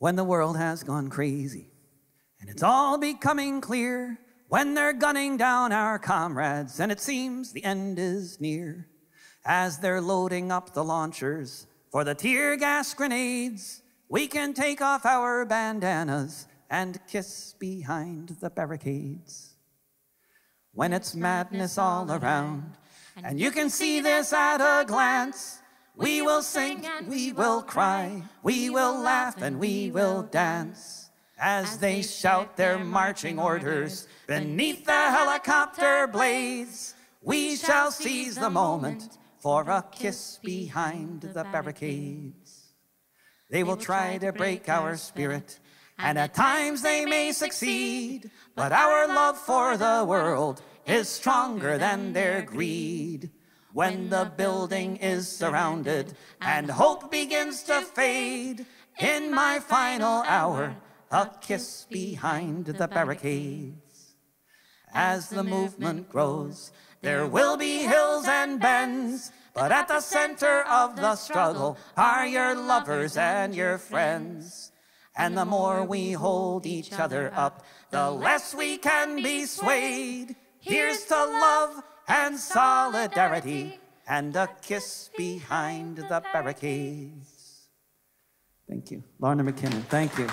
when the world has gone crazy. And it's all becoming clear when they're gunning down our comrades, and it seems the end is near. As they're loading up the launchers for the tear gas grenades, we can take off our bandanas and kiss behind the barricades. When it's madness all around, and you can see this at a glance, we will sing and we will cry, we will laugh and we will dance, as they shout their marching orders beneath the helicopter blaze. We shall seize the moment for a kiss behind the barricades. They will try to break our spirit, and at times they may succeed, but our love for the world is stronger than their greed. When the building is surrounded and hope begins to fade, in my final hour, a kiss behind the barricades. As the movement grows, there will be hills and bends, but at the center of the struggle are your lovers and your friends. And the more we hold each other up, the less we can be swayed. Here's to love and solidarity, and a kiss behind the barricades. Thank you. Lorna McKinnon, thank you.